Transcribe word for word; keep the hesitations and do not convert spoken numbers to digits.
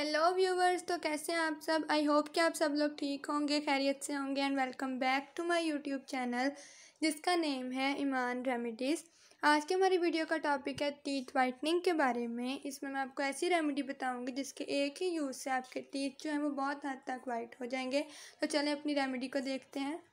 Hello viewers, तो कैसे हैं आप सब। आई होप कि आप सब लोग ठीक होंगे, खैरियत से होंगे। And welcome back to my YouTube channel जिसका नेम है ईमान रेमेडीज़। आज के हमारी वीडियो का टॉपिक है टीथ वाइटनिंग के बारे में। इसमें मैं आपको ऐसी रेमेडी बताऊंगी जिसके एक ही यूज़ से आपके टीथ जो है वो बहुत हद तक वाइट हो जाएंगे। तो चलें अपनी रेमेडी को देखते हैं।